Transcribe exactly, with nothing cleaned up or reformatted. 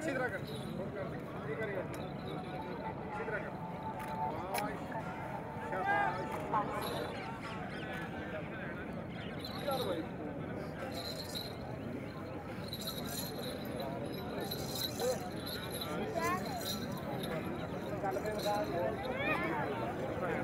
Chidragan. Chidragan. Chidragan.